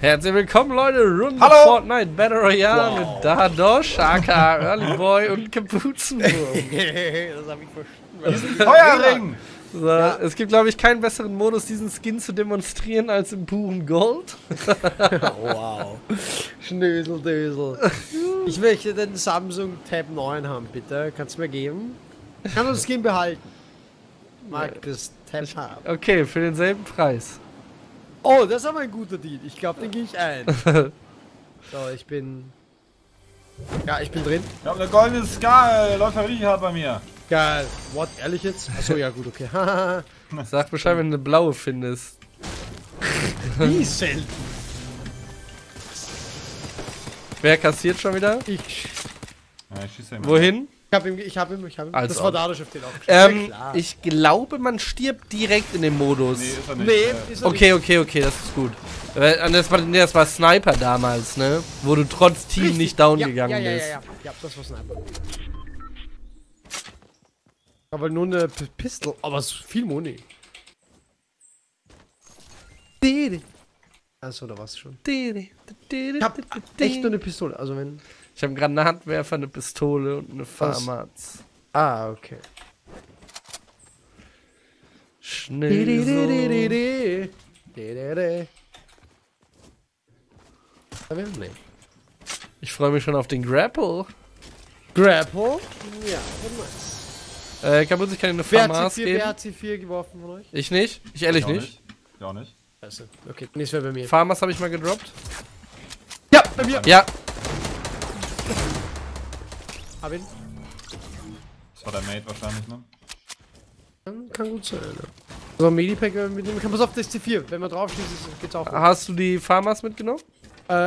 Herzlich willkommen, Leute, rund um Fortnite Battle Royale mit Dadosch, Shaka, Early Boy und Kapuzenwurm. Das habe ich verstanden. Feuerring! So, ja. Es gibt, glaube ich, keinen besseren Modus, diesen Skin zu demonstrieren, als im puren Gold. Wow. Schnösel, Dösel. Ich möchte den Samsung Tab 9 haben, bitte. Kannst du mir geben? Kann uns Skin behalten. Mag das Tab haben. Okay, für denselben Preis. Oh, das ist aber ein guter Deal. Ich glaube, den gehe ich ein. So, ich bin... Ja, ich bin drin. Ich habe eine goldene Ska, Lotterie hat bei mir. Geil. What? Ehrlich jetzt? Achso, ja gut, okay. Sag Bescheid, wenn du eine blaue findest. Wie selten. Wer kassiert schon wieder? Ich. Ja, ich schieße immer. Wohin? Ich hab ihn. Also das war Dadosch auf den auch. Ja, ich glaube, man stirbt direkt in dem Modus. Nee, ist er nicht. Nee, ist er okay, das ist gut. Das war Sniper damals, ne? Wo du trotz Team richtig nicht down gegangen bist. Ja, das war Sniper. Aber nur eine Pistole, aber viel Money. Achso, da war's schon. Ich hab echt nur eine Pistole, also wenn... Ich habe einen Granatwerfer, eine Pistole und eine Farmaz. Ah, okay. Schnell so. Ich freue mich schon auf den Grapple. Grapple? Ja, nice. Kapuze, ich kann dir eine Farmaz geben. Wer hat C4 geworfen von euch? Ich nicht. Ich ehrlich nicht. Ich auch nicht. Also, okay, nichts mehr bei mir. Farmaz habe ich mal gedroppt. Ja, bei mir. Ja. Hab ihn. Das war der Mate wahrscheinlich, ne? Kann gut sein, ne? So, Medipack, wenn wir mitnehmen können. Pass auf, das ist C4. Wenn man drauf schießt, geht's auch gut. Hast du die Farmers mitgenommen?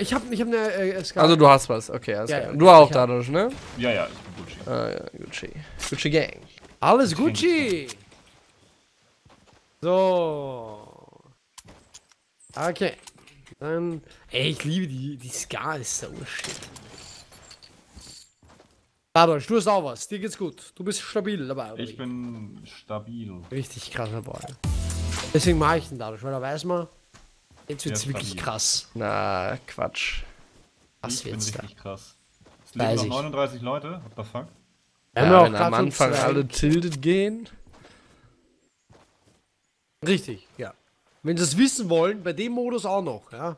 Ich hab eine SK. Also, du hast was, okay. Ja, du auch dadurch, ne? Ja, ich bin Gucci. Ah, ja, Gucci. Gucci Gang. Alles Gucci! So. Okay. Dann. Ey, ich liebe die Ska, ist so shit. Dadosch, du hast auch was, dir geht's gut. Du bist stabil dabei. Ich bin stabil. Richtig krasser Boy. Deswegen mache ich den Dadosch, weil da weiß man, jetzt wird's wirklich stabil. Krass. Na, Quatsch. Was wird's da? Richtig krass. Es leben noch 39 Leute, what the fuck? Ja, wenn am Anfang alle tilted gehen. Richtig, ja. Wenn sie es wissen wollen, bei dem Modus auch noch, ja.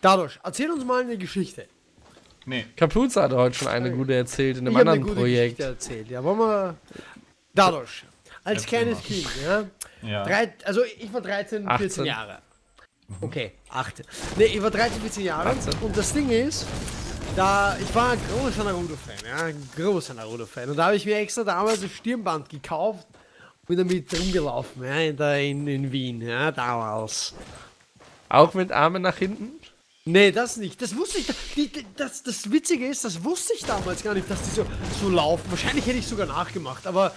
Dadosch, erzähl uns mal eine Geschichte. Nee. Kapuze hat heute schon eine gute erzählt in einem anderen Projekt. Ich hab eine gute Geschichte erzählt, ja. Wollen wir... Dadosch, als kleines Kind, ja. Also ich war 13, 14 Jahre. Okay, 8. Nee, ich war 13, 14 Jahre. 18. Und das Ding ist, da ich war ein großer Naruto-Fan, ja. Ein großer Naruto-Fan. Und da habe ich mir extra damals ein Stirnband gekauft und bin damit rumgelaufen, ja. In Wien, ja, damals. Auch mit Armen nach hinten? Nee, das nicht. Das wusste ich. Das Witzige ist, das wusste ich damals gar nicht, dass die so laufen. Wahrscheinlich hätte ich sogar nachgemacht, aber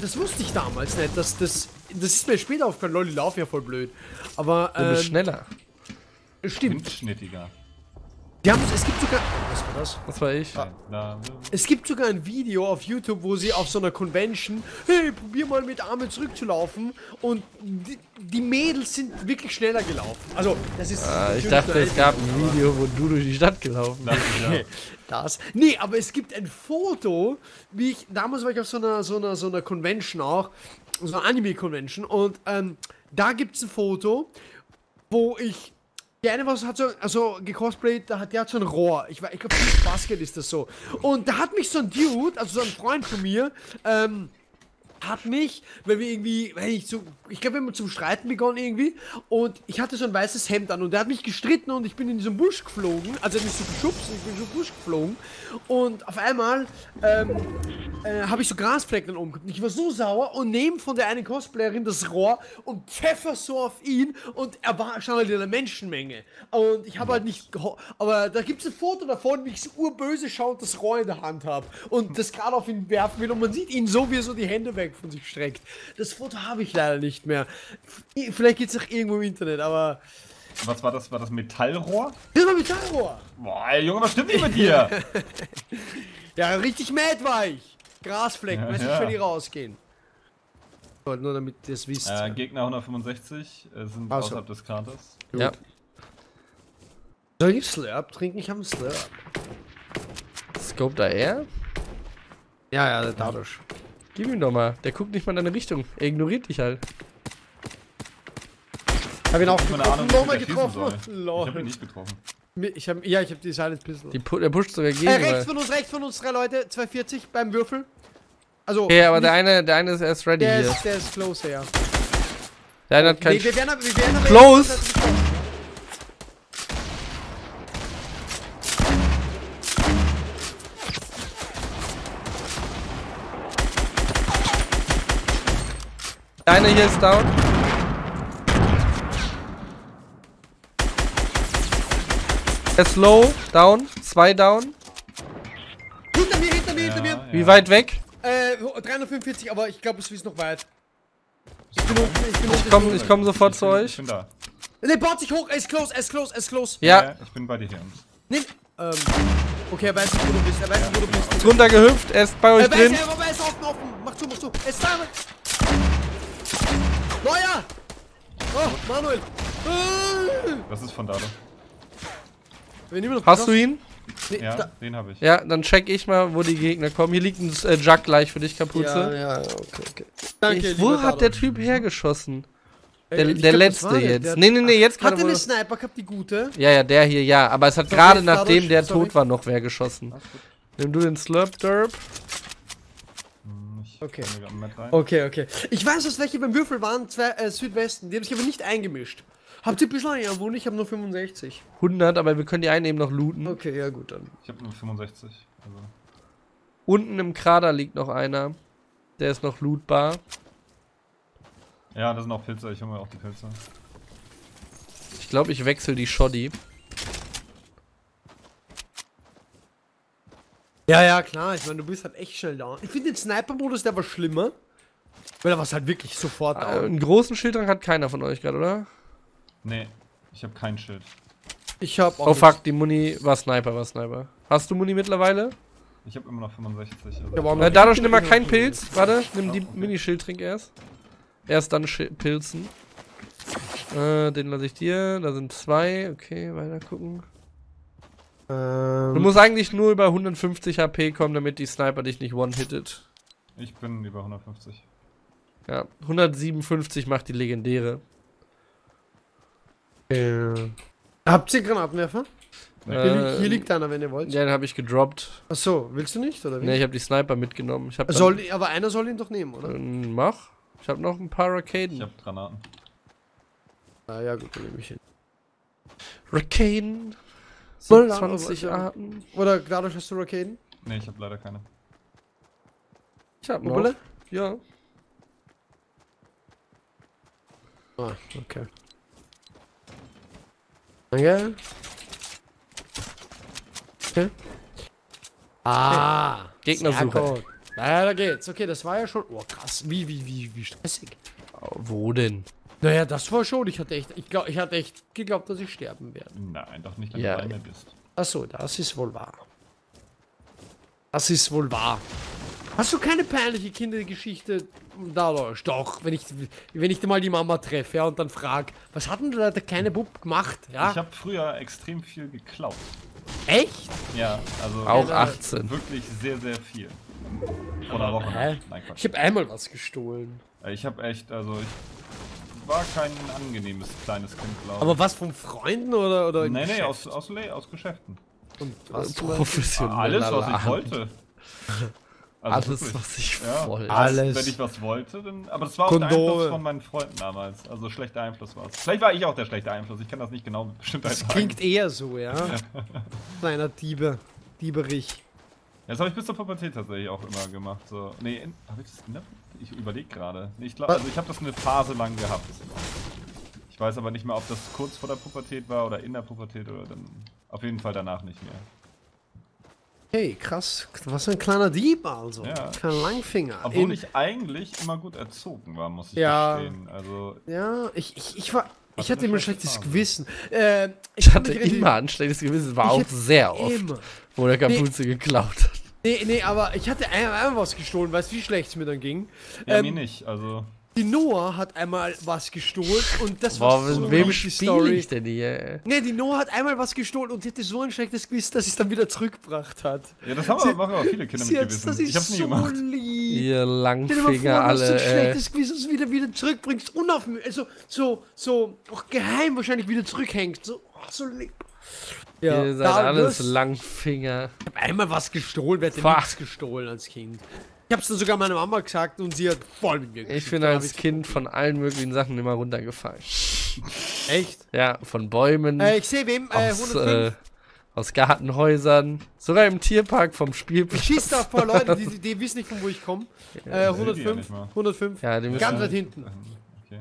das wusste ich damals nicht. Das ist mir später aufgefallen. Leute, die laufen ja voll blöd. Aber du bist schneller. Stimmt. Windschnittiger. Es gibt sogar... Was war das? Das war ich. Ah. Es gibt sogar ein Video auf YouTube, wo sie auf so einer Convention, hey, probier mal mit Armen zurückzulaufen. Und die Mädels sind wirklich schneller gelaufen. Also, das ist... ich dachte, es gab ein Video, wo du durch die Stadt gelaufen bist. Das. Nee, aber es gibt ein Foto, wie ich... Damals war ich auf so einer Convention auch, so einer Anime-Convention. Und da gibt es ein Foto, wo ich... Der eine hat so gecosplayt, der hat so ein Rohr. Ich glaube, Basket ist das so. Und da hat mich so ein Dude, also so ein Freund von mir, hat mich, weil wir irgendwie, ich glaube, wir haben zum Streiten begonnen irgendwie. Und ich hatte so ein weißes Hemd an und der hat mich gestritten und ich bin in so einen Busch geflogen. Also er hat mich so geschubst und ich bin in so einen Busch geflogen. Und auf einmal habe ich so Grasflecken dann oben gehabt. Ich war so sauer und nehme von der einen Cosplayerin das Rohr und pfeffer so auf ihn und er war schon halt in einer Menschenmenge. Und ich habe halt nicht, aber da gibt es ein Foto davon, wie ich so urböse schaue und das Rohr in der Hand habe und das gerade auf ihn werfen will und man sieht ihn so, wie er so die Hände weg von sich streckt. Das Foto habe ich leider nicht mehr. Vielleicht geht es noch irgendwo im Internet, aber... Was war das? War das Metallrohr? Das war Metallrohr! Boah, ey, Junge, was stimmt nicht mit dir? Ja, richtig mad war ich. Grasflecken, weißt du, wie die rausgehen. Nur damit ihr es wisst. Gegner 165 sind außerhalb des Katers. Ja. Soll ich Slurp trinken? Ich habe einen Slurp. Scope da er? Ja, ja, der Dadosch. Gib ihm doch mal. Der guckt nicht mal in deine Richtung. Er ignoriert dich halt. Hab ihn auch getroffen. Nochmal getroffen. Ich hab ihn nicht getroffen. Ja, ich hab die Silent Pistol. Der pusht sogar gegen. Rechts von uns, 3 Leute, 240 beim Würfel. Also. Ja, aber der eine ist erst ready hier. Der ist close, ja. Der eine hat kein. Nee, wir werden aber close! Der eine hier ist down. Der ist low, down, 2 down. Hinter mir! Ja. Wie weit weg? 345, aber ich glaube, es ist noch weit. Ich komm sofort zu euch. Ich bin da. Ne, baut sich hoch, es ist close. Ja, ich bin bei dir hier. Nee, okay, er weiß nicht, wo du bist, wo du bist. Er ist runtergehüpft, er ist bei euch drin. Er ist offen. Mach zu. Er ist da. Neuer! Oh, Manuel! Das ist von da. Hast du ihn? Nee, ja, den habe ich. Ja, dann check ich mal, wo die Gegner kommen. Hier liegt ein Jug gleich für dich, Kapuze. Ja, okay. Danke, wo hat der Typ hergeschossen? Der letzte jetzt. Nee, jetzt gerade. Hatte eine Sniper gehabt, die gute? Ja, der hier, ja. Aber es hat gerade, nachdem der tot war, noch wer geschossen. Nimm du den Slurp-Derp. Okay. Ich weiß, dass welche beim Würfel waren, 2 Südwesten. Die haben sich aber nicht eingemischt. Habt ihr Beschleuniger? Wohl, ich habe nur 65. 100, aber wir können die einen eben noch looten. Okay, ja gut dann. Ich habe nur 65. Also. Unten im Krater liegt noch einer. Der ist noch lootbar. Ja, das sind auch Pilze. Ich hole mir auch die Pilze. Ich glaube, ich wechsle die Shoddy. Ja, klar. Ich meine, du bist halt echt schnell down. Ich finde den Sniper-Modus, der war schlimmer. Weil er war halt wirklich sofort down. Einen großen Schildrank hat keiner von euch gerade, oder? Nee, ich hab kein Schild. Ich hab auch. Oh fuck, die Muni war Sniper. Hast du Muni mittlerweile? Ich hab immer noch 65. Na, dadurch nimm mal keinen Pilz. Warte, nimm die Mini-Schildtrink erst. Erst dann Pilzen. Den lasse ich dir. Da sind 2. Okay, weiter gucken. Du musst eigentlich nur über 150 HP kommen, damit die Sniper dich nicht one-hittet. Ich bin über 150. Ja, 157 macht die legendäre. Habt ihr Granatenwerfer? Hier liegt einer, wenn ihr wollt. Ja, den habe ich gedroppt. Achso, willst du nicht? Oder wie? Ne, ich habe die Sniper mitgenommen. Aber einer soll ihn doch nehmen, oder? Mach. Ich habe noch ein paar Rakaden. Ich habe Granaten. Ah ja, gut, dann nehme ich hin. Rakaden. 20 Arten. Oder dadurch hast du Rakaden? Ne, ich habe leider keine. Ich habe noch. Ja. Ah, okay. Danke. Okay. Ah. Gegnersuche. Naja, da geht's. Okay, das war ja schon. Oh, krass. Wie stressig. Wo denn? Naja, das war schon. Ich hatte echt geglaubt, dass ich sterben werde. Nein, doch nicht, dass du alleine bist. Achso, das ist wohl wahr. Hast du keine peinliche Kindergeschichte? Dadosch? Doch, wenn ich mal die Mama treffe, ja, und dann frag, was hat denn der kleine Bub gemacht? Ja? Ich habe früher extrem viel geklaut. Echt? Ja, also auch 18. Wirklich sehr viel. Oder auch ich habe einmal was gestohlen. Ich habe echt, also ich war kein angenehmes kleines Kind, glaube ich. Aber was von Freunden oder? Nee, aus Geschäften. Und was professionell. Alles, was ich wollte. Also alles, was ich wollte. Alles. Wenn ich was wollte, dann... Aber das war auch der Einfluss von meinen Freunden damals. Also schlechter Einfluss war es. Vielleicht war ich auch der schlechte Einfluss. Ich kann das nicht genau bestimmt sagen. Das klingt eher so, ja. Kleiner Diebe. Dieberich. Ja, das habe ich bis zur Pubertät tatsächlich auch immer gemacht. So. Nee, habe ich das... Ne? Ich überlege gerade. Ich glaube, also ich habe das eine Phase lang gehabt. Ich weiß aber nicht mehr, ob das kurz vor der Pubertät war oder in der Pubertät oder dann... Auf jeden Fall danach nicht mehr. Hey, krass. Was für ein kleiner Dieb, also. Ja. Kein Langfinger. Obwohl ich eigentlich immer gut erzogen war, muss ich gestehen. Also ja, ich hatte immer ein schlechtes Gewissen. Ich hatte immer ein schlechtes Gewissen, war auch sehr oft, wo der Kapuze geklaut hat. Nee, aber ich hatte einmal was gestohlen, weißt du, wie schlecht es mir dann ging? Ja, mir nicht, also... Die Noah hat einmal was gestohlen und das war so wem die Story. Ich denn hier? Nee, die Noah hat einmal was gestohlen und die hätte so ein schlechtes Gewissen, dass sie es dann wieder zurückgebracht hat. Ja, das haben aber viele Kinder mit Gewissen. Das ist so gemacht. Lieb. Ihr Langfinger alle. Dass du ein schlechtes Gewissen wieder zurückbringst, unaufmerksam, also so auch geheim wahrscheinlich wieder zurückhängst. So lieb. Ja, ihr seid alles Langfinger. Ich hab einmal was gestohlen, wer hat denn nichts gestohlen als Kind? Ich hab's dann sogar meiner Mama gesagt und sie hat voll mit mir geschickt. Ich bin als Kind von allen möglichen Sachen immer runtergefallen. Echt? Ja, von Bäumen. Ich sehe wem, aus Gartenhäusern, sogar im Tierpark vom Spielplatz. Ich schieß da auf ein paar Leute, die wissen nicht, von wo ich komme. 105. Ja, die ganz weit hinten. Okay.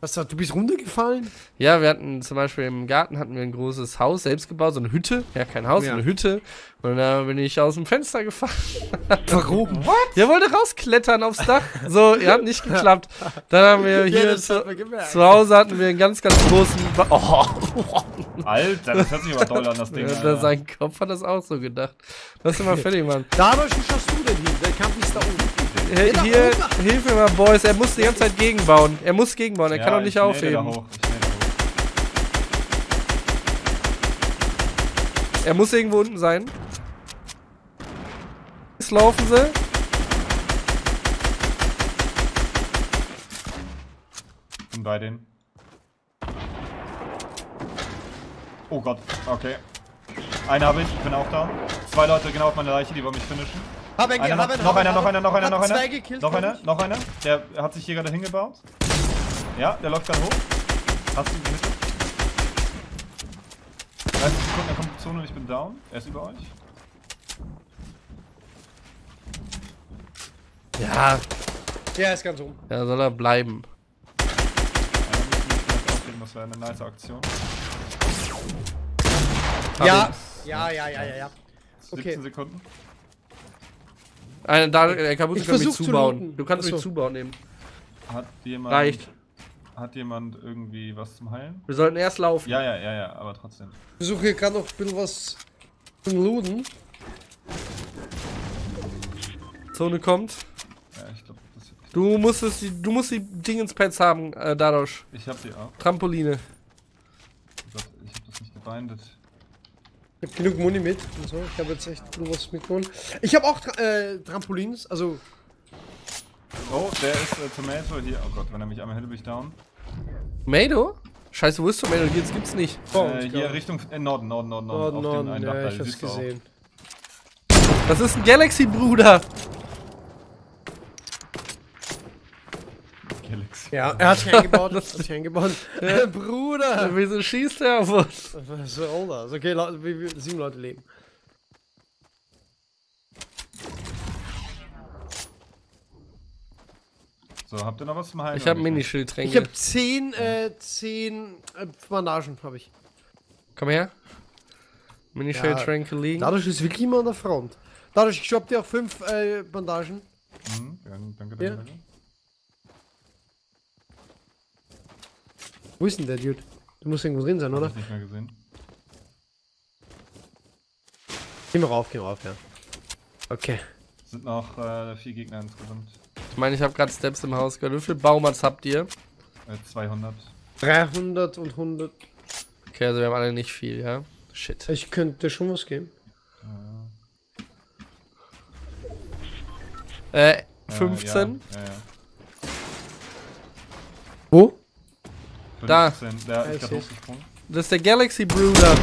Was, du bist runtergefallen? Ja, wir hatten zum Beispiel im Garten ein großes Haus selbst gebaut, so eine Hütte. Ja, kein Haus, eine Hütte. Und da bin ich aus dem Fenster gefallen. Warum? Der wollte rausklettern aufs Dach. So, hat nicht geklappt. Dann haben wir hier zu Hause hatten wir einen ganz großen. Alter, das hört sich aber doll an, das Ding. Ja, sein Kopf hat das auch so gedacht. Lass ihn mal fertig machen. Dadosch, wie schaffst du denn hier? Der Kampf ist da oben. Hier, hilf mir mal, Boys. Er muss die ganze Zeit gegenbauen. Er muss gegenbauen, er kann auch nicht aufheben. Er muss irgendwo unten sein. Jetzt laufen sie. Ich bin bei denen. Oh Gott, okay. Einen habe ich, ich bin auch da. Zwei Leute genau auf meiner Leiche, die wollen mich finishen. Noch einer. Der hat sich hier gerade hingebaut. Ja, der läuft gerade hoch. Hast du ihn gehittet? 30 Sekunden, er kommt zur Zone und ich bin down. Er ist über euch. Ja. Ja, er ist ganz oben. Ja, soll er bleiben. Ja, das wäre eine nice Aktion. Ja. 17 Sekunden. Kapuze kann mich zubauen. Du kannst mich zubauen nehmen. Reicht. Hat jemand irgendwie was zum Heilen? Wir sollten erst laufen. Ja, aber trotzdem. Ich versuche hier gerade noch ein bisschen was zum Looten. Zone kommt. Ja, ich glaube, das ist. Du musst die Dingenspads haben, Dadosch. Ich hab die auch. Trampoline. Ich hab das nicht gebindet. Ich hab genug Muni mit und so, ich habe jetzt echt nur was mitgeholt. Ich habe auch Trampolins, also... Oh, der ist Tomato hier. Oh Gott, wenn er mich einmal hätte, bin ich down. Tomato? Scheiße, wo ist Tomato? Jetzt gibt's nicht. Hier Richtung Norden. Norden, ja, ich hab's gesehen. Das ist ein Galaxy-Bruder! Ja, er hat sich eingebaut. Bruder! Wieso schießt er auf uns? Was soll das? Okay, 7 Leute leben. So, habt ihr noch was zum Heilen? Ich hab Minischildtränke. Ich hab 10 Bandagen, hab ich. Komm her. Minischildtränke liegen. Dadosch ist wirklich immer an der Front. Dadosch, ich hab dir auch 5 Bandagen. Mhm, danke. Wo ist denn der Dude? Du musst irgendwo drin sein, oder? Hab ich nicht mehr gesehen. Geh mal rauf, ja. Okay. Sind noch 4 Gegner insgesamt. Ich meine, ich habe gerade Steps im Haus gehört. Wie viel Baumats habt ihr? 200. 300 und 100. Okay, also wir haben alle nicht viel, ja? Shit. Ich könnte schon was geben. Ja. 15? Ja. Wo? Da. Das ist der Galaxy Bruder.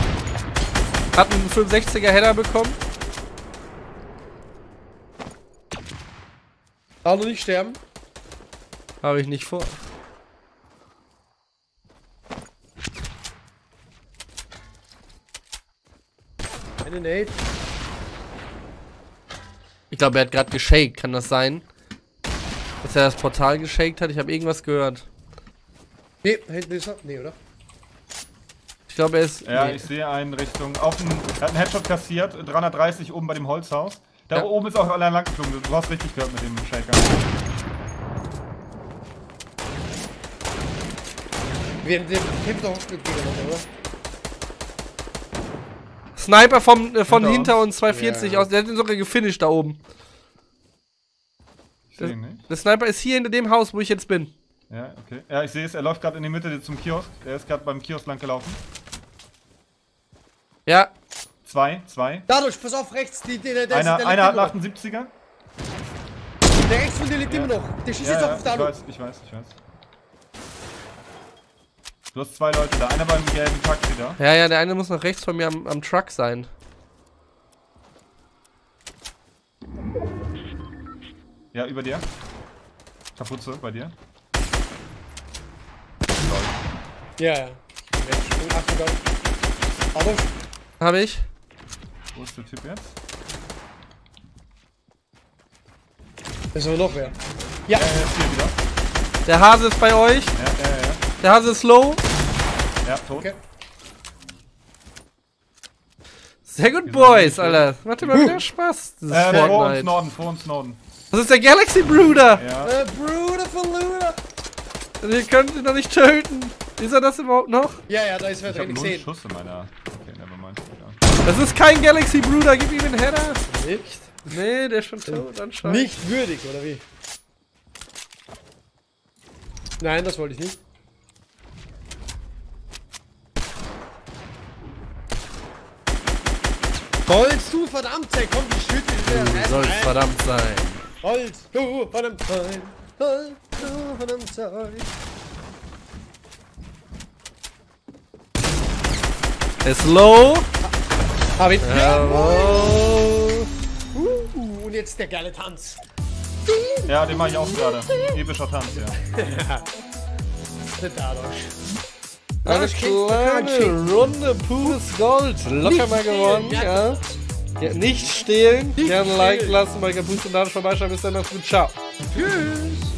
Hat einen 65er Header bekommen. Darf nur nicht sterben. Habe ich nicht vor. Ich glaube, er hat gerade geshaked. Kann das sein? Dass er das Portal geshaked hat? Ich habe irgendwas gehört. Nee, hinten ist er. Nee, oder? Ich glaube, er ist. Ja, nee. Ich sehe einen Richtung. Er hat einen Headshot kassiert. 330 oben bei dem Holzhaus. Da oben ist auch allein lang geflogen. Du hast richtig gehört mit dem Shaker. Wir haben den Kämpfer auch gut gemacht, oder? Sniper von hinter uns 240 aus. Der hat ihn sogar gefinisht da oben. Der Sniper ist hier hinter dem Haus, wo ich jetzt bin. Ja, okay. Ja, ich sehe es, er läuft gerade in die Mitte zum Kiosk. Er ist gerade beim Kiosk lang gelaufen. Ja. Zwei. Dadurch, pass auf, rechts. Einer hat einen 78er. Der rechts von dir liegt immer noch. Der schießt jetzt auch auf Dadurch. Ich weiß. Du hast zwei Leute da. Einer beim gelben Taxi da. Ja, der eine muss noch rechts von mir am Truck sein. Ja, über dir. Kapuze, bei dir. Ja. Aber hab ich. Wo ist der Typ jetzt? Ist aber noch wer. Ja. Er ist hier wieder. Der Hase ist bei euch. Ja. Der Hase ist low. Ja, tot. Okay. Sehr gut, Boys, Alter. Macht immer wieder Spaß. Das ist Fortnite. Vor uns Norden. Das ist der Galaxy Bruder. Ja. Der Bruder von Luna. Wir können ihn noch nicht töten. Ist er das überhaupt noch? Ja, da ist wer drin. Ich hab nur einen Schuss in meiner... Okay, nevermind. Ja. Das ist kein Galaxy Bruder. Gib ihm einen Header. Nicht? Nee, der ist schon tot anscheinend. Nicht würdig, oder wie? Nein, das wollte ich nicht. Sollst du verdammt sein, komm, die Schütte wieder. Sollst du verdammt sein. Ist low. Hab ich. Jawohl. Und jetzt der geile Tanz. Ja, den mach ich auch gerade. Epischer Tanz, ja. Der Dadosch. Eine kleine Runde pures Gold. Locker mal gewonnen, ja. Ja. Nicht stehlen. Gerne ein Like lassen, bei Kapuze und Dadosch vorbeischauen. Bis dann, macht's gut. Ciao. Tschüss.